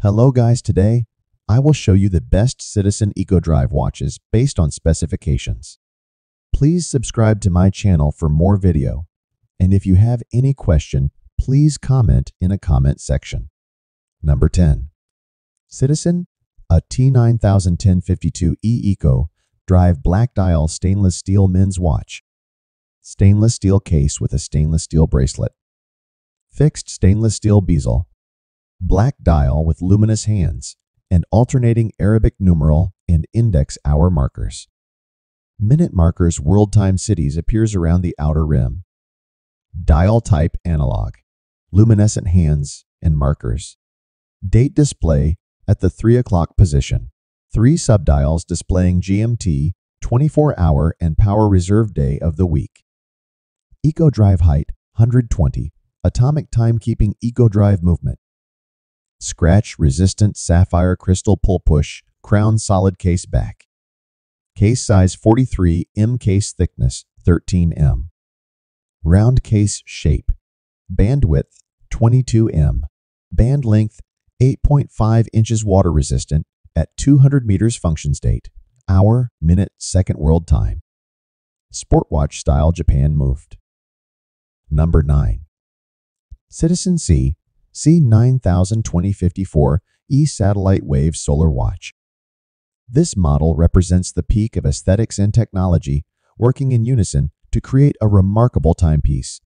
Hello guys, today I will show you the best Citizen EcoDrive watches based on specifications. Please subscribe to my channel for more video, and if you have any question, please comment in a comment section. Number 10. Citizen, a T9020-54E EcoDrive black dial stainless steel men's watch. Stainless steel case with a stainless steel bracelet. Fixed stainless steel bezel. Black dial with luminous hands and alternating Arabic numeral and index hour markers. Minute markers world time cities appears around the outer rim. Dial type analog. Luminescent hands and markers. Date display at the 3 o'clock position. 3 subdials displaying GMT, 24-hour and power reserve day of the week. EcoDrive height 120. Atomic timekeeping EcoDrive movement. Scratch-resistant sapphire crystal pull-push, crown solid case back. Case size 43 M, case thickness 13 M. Round case shape. Band width 22 M. Band length 8.5 inches, water resistant at 200 meters. Functions date, hour, minute, second world time. Sportwatch style Japan moved. Number 9. Citizen C9020-54E E-Satellite Wave Solar Watch. This model represents the peak of aesthetics and technology working in unison to create a remarkable timepiece.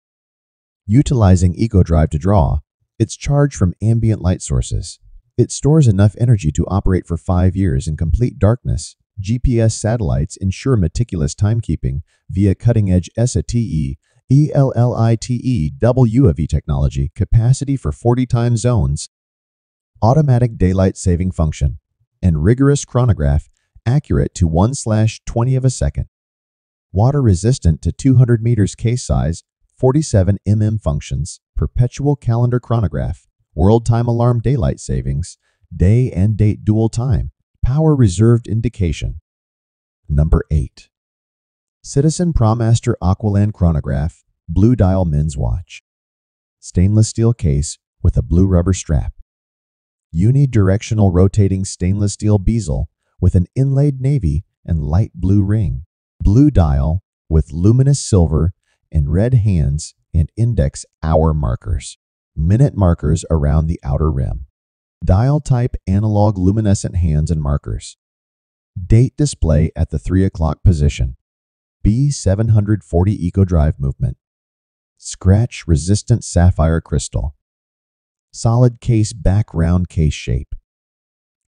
Utilizing EcoDrive to draw, it's charged from ambient light sources. It stores enough energy to operate for 5 years in complete darkness. GPS satellites ensure meticulous timekeeping via cutting-edge SATE ELLITEW technology, capacity for 40 time zones, automatic daylight saving function, and rigorous chronograph accurate to 1/20 of a second. Water resistant to 200 meters, case size 47 mm, functions, perpetual calendar chronograph, world time alarm, daylight savings, day and date dual time, power reserved indication. Number 8. Citizen Promaster Aqualand Chronograph, blue dial men's watch. Stainless steel case with a blue rubber strap. Unidirectional rotating stainless steel bezel with an inlaid navy and light blue ring. Blue dial with luminous silver and red hands and index hour markers. Minute markers around the outer rim. Dial type analog, luminescent hands and markers. Date display at the 3 o'clock position. B 740 EcoDrive movement. Scratch-resistant sapphire crystal. Solid case back, round case shape.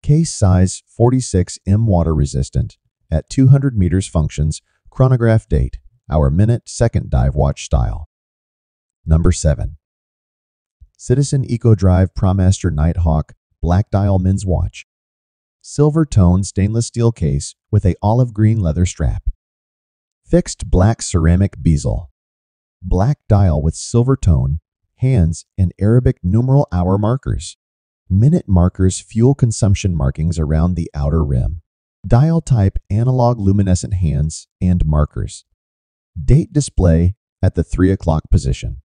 Case size 46 M, water resistant at 200 meters, functions, chronograph date, hour, minute, second, dive watch style. Number 7. Citizen EcoDrive Promaster Nighthawk black dial men's watch. Silver tone stainless steel case with a olive green leather strap. Fixed black ceramic bezel. Black dial with silver tone, hands, and Arabic numeral hour markers. Minute markers, fuel consumption markings around the outer rim. Dial type analog, luminescent hands and markers. Date display at the 3 o'clock position.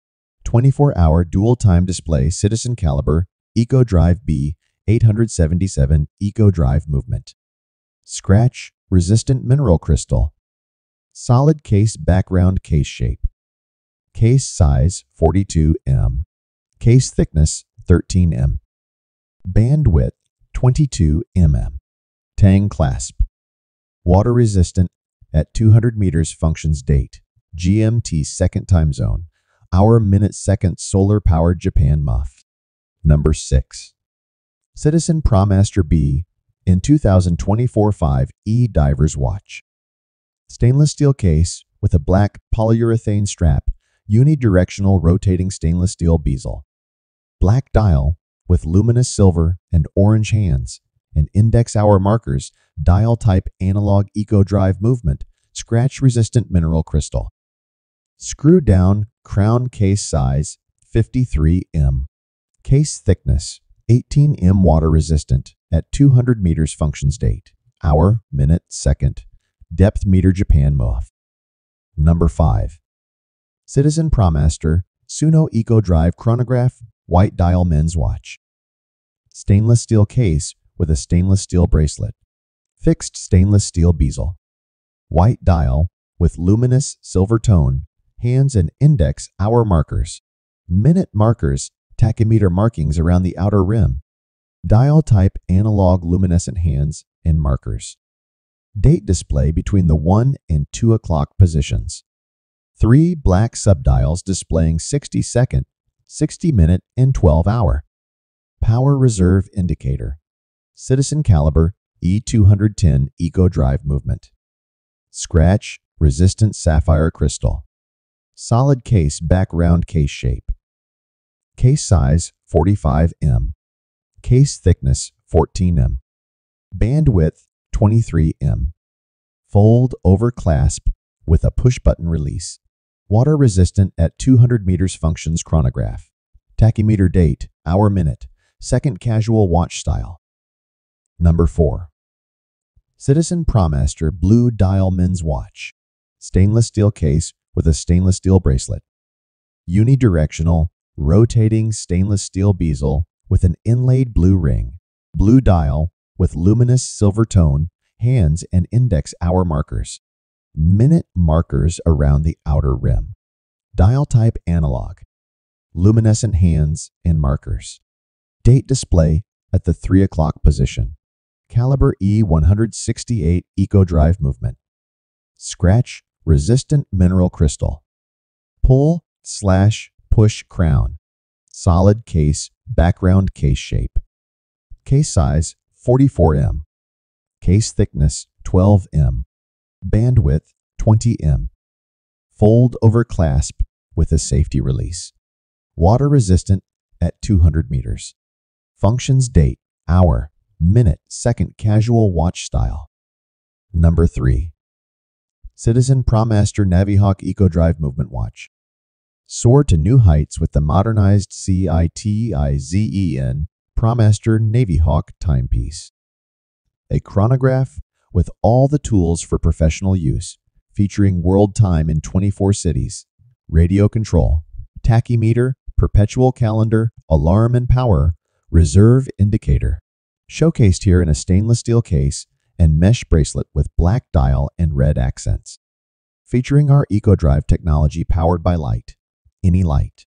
24-hour dual time display, Citizen caliber, EcoDrive B 877 EcoDrive movement. Scratch-resistant mineral crystal. Solid case background case shape. Case size 42 M. Case thickness 13 M. Band width 22 mm. Tang clasp. Water resistant at 200 meters. Functions date, GMT second time zone, hour, minute, second, solar powered Japan muff. Number 6. Citizen Promaster B in 2024-5E Divers Watch. Stainless steel case with a black polyurethane strap, unidirectional rotating stainless steel bezel. Black dial with luminous silver and orange hands and index hour markers, dial type analog EcoDrive movement, scratch resistant mineral crystal. Screw down crown, case size 53 M. Case thickness 18 M, water resistant at 200 meters, functions date, hour, minute, second. Depth meter Japan muff. Number 5. Citizen Promaster Suno EcoDrive Chronograph white dial men's watch. stainless steel case with a stainless steel bracelet, fixed stainless steel bezel, white dial with luminous silver tone, hands and index hour markers, minute markers, tachymeter markings around the outer rim, dial type analog luminescent hands and markers, date display between the 1 and 2 o'clock positions, 3 black subdials displaying 60 second, 60 minute, and 12 hour, power reserve indicator, Citizen caliber E210 EcoDrive movement, scratch resistant sapphire crystal, solid case background case shape, case size 45 mm, case thickness 14 mm, bandwidth 23 mm, fold over clasp with a push button release, water resistant at 200 meters functions chronograph, tachymeter date, hour minute, second casual watch style. Number 4. Citizen Promaster Blue Dial Men's Watch, stainless steel case with a stainless steel bracelet, unidirectional, rotating stainless steel bezel with an inlaid blue ring, blue dial with luminous silver tone, hands and index hour markers, minute markers around the outer rim, dial type analog, luminescent hands and markers, date display at the 3 o'clock position, caliber E168 EcoDrive movement, scratch resistant mineral crystal, pull/push crown, solid case background case shape, case size 44 mm, case thickness 12 mm, bandwidth 20 mm, fold over clasp with a safety release, water resistant at 200 meters, functions date, hour, minute, second casual watch style. Number 3. Citizen Promaster Navihawk EcoDrive movement watch, soar to new heights with the modernized Citizen Promaster Navihawk timepiece, a chronograph with all the tools for professional use, featuring world time in 24 cities, radio control, tachymeter, perpetual calendar, alarm and power, reserve indicator, showcased here in a stainless steel case and mesh bracelet with black dial and red accents, featuring our EcoDrive technology powered by light, any light.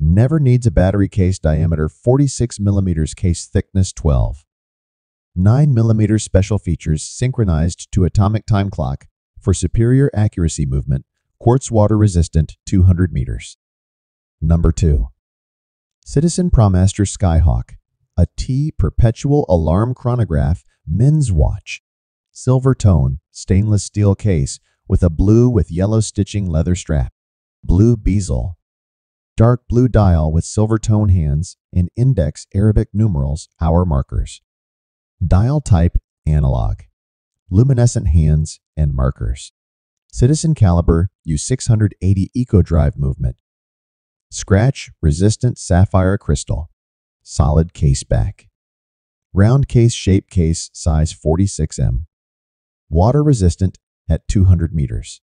Never needs a battery case diameter 46 mm, case thickness 12. 9 mm special features synchronized to atomic time clock for superior accuracy movement, quartz water resistant 200 meters. Number 2. Citizen Promaster Skyhawk, a T perpetual alarm chronograph men's watch, silver tone, stainless steel case with a blue with yellow stitching leather strap, blue bezel, dark blue dial with silver tone hands and index Arabic numerals hour markers, dial type analog, luminescent hands and markers, Citizen caliber U680 EcoDrive movement, scratch resistant sapphire crystal, solid case back, round case shape, case size 46 mm, water resistant at 200 meters,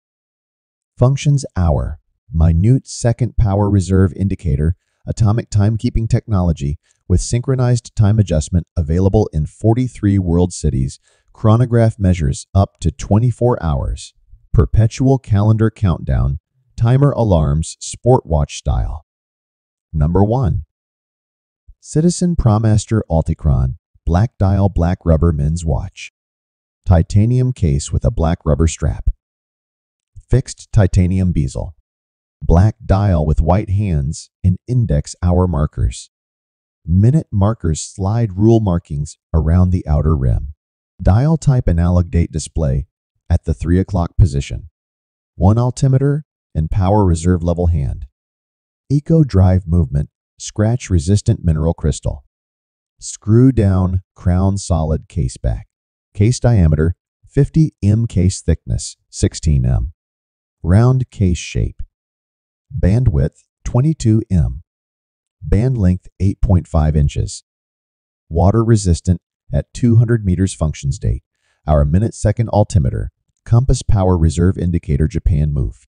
functions hour, minute, second power reserve indicator, atomic timekeeping technology with synchronized time adjustment, available in 43 world cities, chronograph measures up to 24 hours, perpetual calendar countdown, timer alarms, sport watch style. Number 1. Citizen Promaster Altichron Black Dial Black Rubber Men's Watch, titanium case with a black rubber strap, fixed titanium bezel, black dial with white hands and index hour markers, minute markers, slide rule markings around the outer rim, dial type analog, date display at the 3 o'clock position, 1 altimeter and power reserve level hand, EcoDrive movement, scratch resistant mineral crystal, screw down crown, solid case back, case diameter 50 mm, case thickness 16 mm, round case shape, bandwidth 22 mm, band length 8.5 inches, water resistant at 200 meters, functions date, hour, minute, second altimeter, compass power reserve indicator, Japan move,